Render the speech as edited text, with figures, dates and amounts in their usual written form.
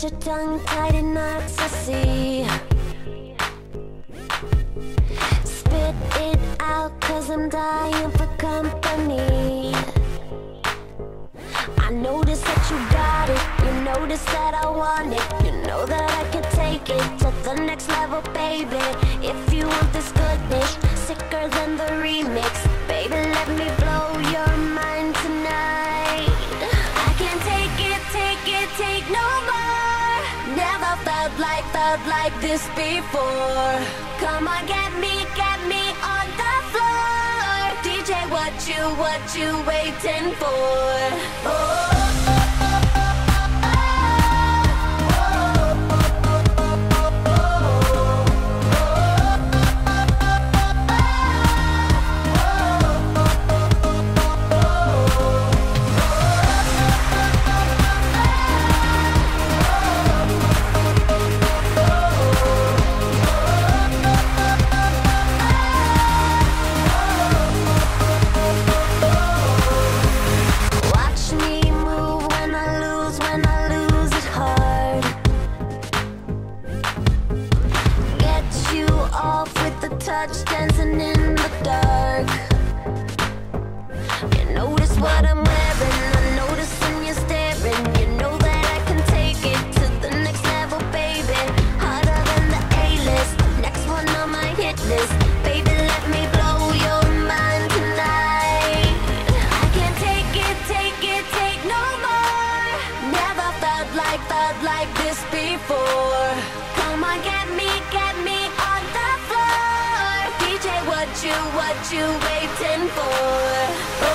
got your tongue tied in knots, I see. Spit it out, cause I'm dying for company. I notice that you got it, you notice that I want it, you know that I can take it to the next level, baby. If you want this goodness, sicker than the remix, baby, let me blow your mind tonight. I can't take no more. Never felt like this before. Come on, get me on the floor. DJ, what you waiting for? Oh. Touch dancing in the dark. You notice what I'm wearing, I notice when you're staring. You know that I can take it to the next level, baby. Harder than the A-list, next one on my hit list. Baby, let me blow your mind tonight. I can't take no more. Never felt like this before. Come on, get me on the floor. What you waiting for?